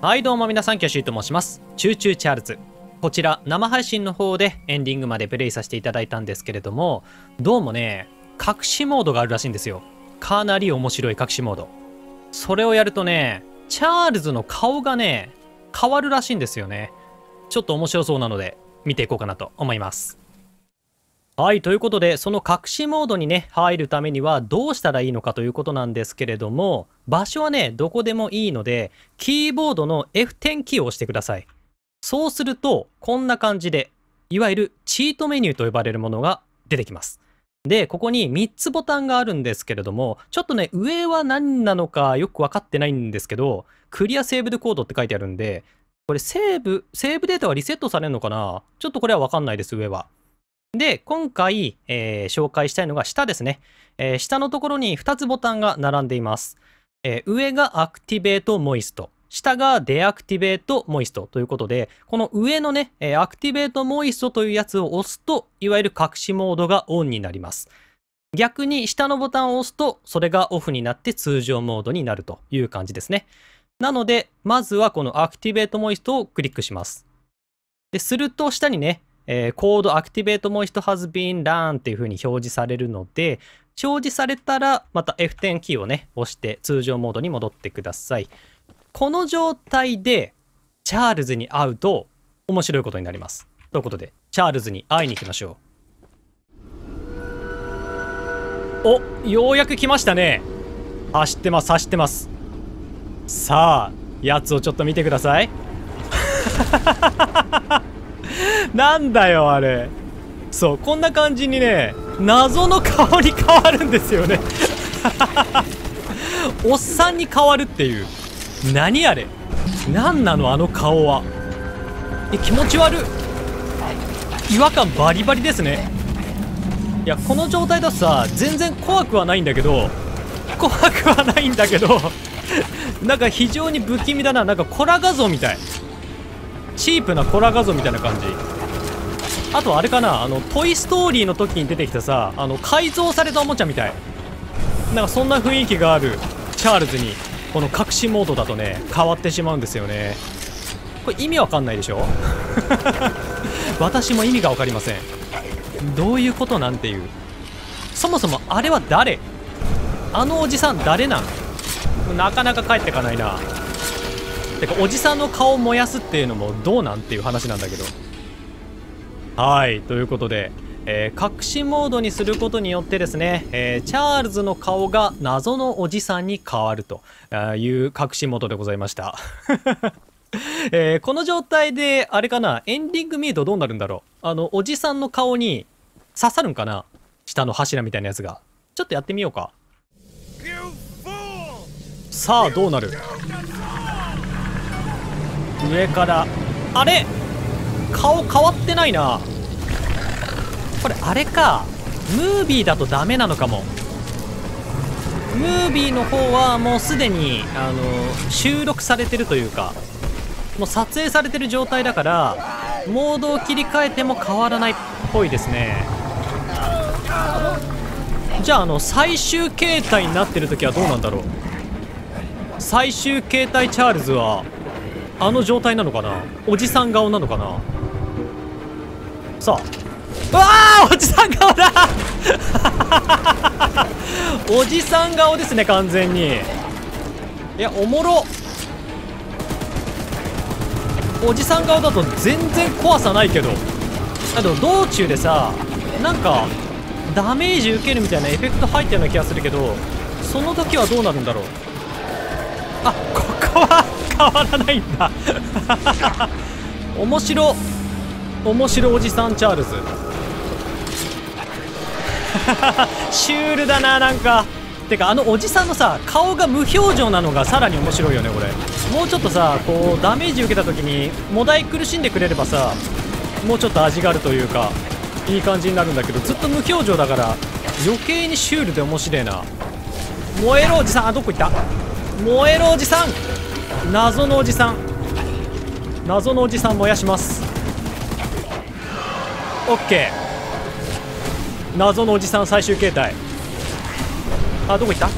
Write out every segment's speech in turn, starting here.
はいどうも皆さん、キャシューと申します。チューチューチャールズ、こちら生配信の方でエンディングまでプレイさせていただいたんですけれども、どうもね、隠しモードがあるらしいんですよ。かなり面白い隠しモード。それをやるとね、チャールズの顔がね変わるらしいんですよね。ちょっと面白そうなので見ていこうかなと思います。はい、ということで、その隠しモードにね入るためにはどうしたらいいのかということなんですけれども、場所はねどこでもいいのでキーボードの F10 キーを押してください。そうするとこんな感じで、いわゆるチートメニューと呼ばれるものが出てきます。で、ここに3つボタンがあるんですけれども、ちょっとね上は何なのかよく分かってないんですけど、クリアセーブドコードって書いてあるんで、これセーブデータはリセットされるのかな、ちょっとこれは分かんないです、上は。で、今回、紹介したいのが下ですね。下のところに2つボタンが並んでいます。上がアクティベートモイスト。下がデアクティベートモイストということで、この上のね、アクティベートモイストというやつを押すと、いわゆる隠しモードがオンになります。逆に下のボタンを押すと、それがオフになって通常モードになるという感じですね。なので、まずはこのアクティベートモイストをクリックします。ですると、下にね、コードアクティベートモイスト has been run っていう風に表示されるので、表示されたらまた F10 キーをね押して通常モードに戻ってください。この状態でチャールズに会うと面白いことになります。ということでチャールズに会いに行きましょう。お、ようやく来ましたね。走ってます走ってます。さあやつをちょっと見てください。なんだよあれ。そう、こんな感じにね謎の顔に変わるんですよね。おっさんに変わるっていう、何あれ、何なのあの顔は。気持ち悪っ、違和感バリバリですね。いや、この状態だとさ全然怖くはないんだけどなんか非常に不気味だな。なんかコラ画像みたい、チープなコラ画像みたいな感じ。あとあれかな、トイ・ストーリーの時に出てきたさ、改造されたおもちゃみたい。なんかそんな雰囲気があるチャールズに、この隠しモードだとね、変わってしまうんですよね。これ意味わかんないでしょ。私も意味がわかりません。どういうことなんていう。そもそもあれは誰？あのおじさん誰なん？なかなか帰ってかないな。てかおじさんの顔を燃やすっていうのもどうなんっていう話なんだけど。はい、ということで、隠しモードにすることによってですね、チャールズの顔が謎のおじさんに変わるという隠しモードでございました。この状態であれかな、エンディングミートどうなるんだろう。おじさんの顔に刺さるんかな、下の柱みたいなやつが。ちょっとやってみようか。さあどうなる。上からあれ顔変わってないな。これあれか、ムービーだとダメなのかも。ムービーの方はもうすでに収録されてるというか、もう撮影されてる状態だからモードを切り替えても変わらないっぽいですね。じゃあ最終形態になってる時はどうなんだろう。最終形態チャールズはあの状態なのかな、おじさん顔なのかな。さあ、うわあ、おじさん顔だ。おじさん顔ですね、完全に。いや、おもろ。おじさん顔だと全然怖さないけど、あと道中でさ、なんかダメージ受けるみたいなエフェクト入ったような気がするけど、その時はどうなるんだろう。あ、ここは変わらないんだ。面白おじさんチャールズ。シュールだな、なんか。てかおじさんのさ顔が無表情なのがさらに面白いよね、これ。もうちょっとさこうダメージ受けた時にもだい苦しんでくれればさ、もうちょっと味があるというかいい感じになるんだけど、ずっと無表情だから余計にシュールで面白いな。燃えろおじさん。あ、どこ行った。燃えろおじさん、謎のおじさん燃やします。オッケー、謎のおじさん最終形態。あ、どこ行った。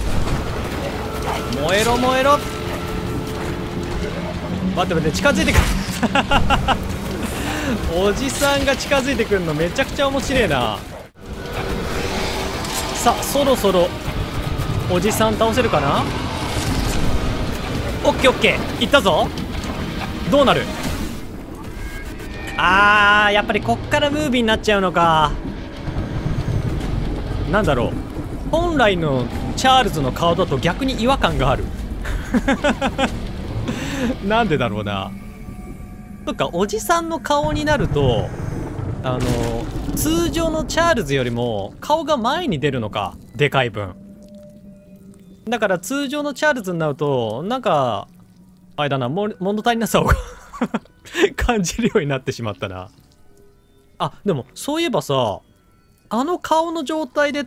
燃えろ燃えろ。待って近づいてくるおじさんが近づいてくるのめちゃくちゃ面白いな。さあそろそろおじさん倒せるかな。オッケーオッケー、いったぞ。どうなる。あーやっぱりこっからムービーになっちゃうのか。なんだろう、本来のチャールズの顔だと逆に違和感があるなんでだろうな。そっか、おじさんの顔になると通常のチャールズよりも顔が前に出るのか、でかい分。だから通常のチャールズになるとなんかあれだな、物足りなさを感じるようになってしまったな。あでもそういえばさ、あの顔の状態で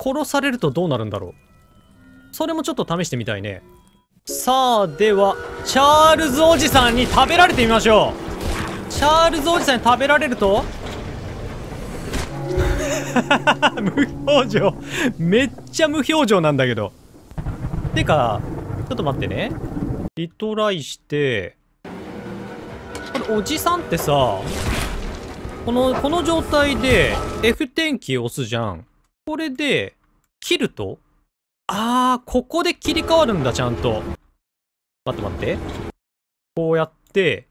殺されるとどうなるんだろう。それもちょっと試してみたいね。さあではチャールズおじさんに食べられてみましょう。チャールズおじさんに食べられると無表情めっちゃ無表情なんだけど。てかちょっと待ってね、リトライして。これおじさんってさ、この状態で F 点キーを押すじゃん。これで切ると、あーここで切り替わるんだちゃんと。待ってこうやって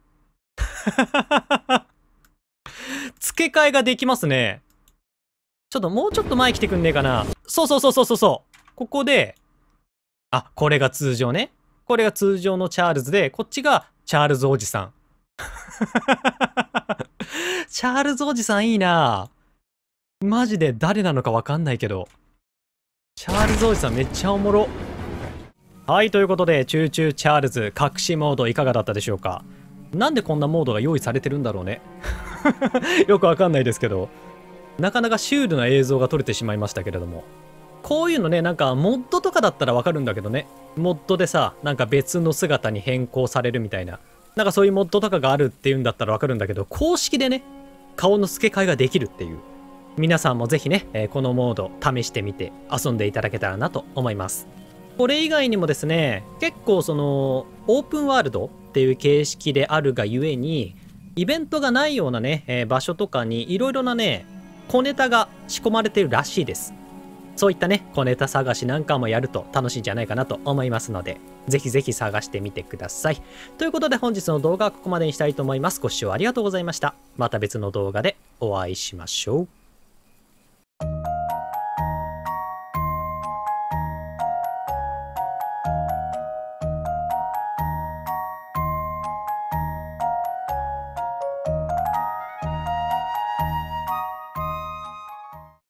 付け替えができますね。ちょっともうちょっと前来てくんねえかな。そうここで、あこれが通常ね、これが通常のチャールズで、こっちがチャールズおじさんチャールズおじさんいいな。マジで誰なのかわかんないけどチャールズおじさんめっちゃおもろ。はい、ということでチューチューチャールズ隠しモードいかがだったでしょうか。なんでこんなモードが用意されてるんだろうねよくわかんないですけど、なかなかシュールな映像が撮れてしまいましたけれども、こういうのね、なんかモッドとかだったらわかるんだけどね、モッドでさ、なんか別の姿に変更されるみたいな、なんかそういうモッドとかがあるっていうんだったらわかるんだけど、公式でね、顔の付け替えができるっていう。皆さんもぜひね、このモード試してみて遊んでいただけたらなと思います。これ以外にもですね、結構その、オープンワールドっていう形式であるがゆえに、イベントがないようなね、場所とかにいろいろなね、小ネタが仕込まれてるらしいです。そういったね、小ネタ探しなんかもやると楽しいんじゃないかなと思いますので、ぜひぜひ探してみてください。ということで本日の動画はここまでにしたいと思います。ご視聴ありがとうございました。また別の動画でお会いしましょう。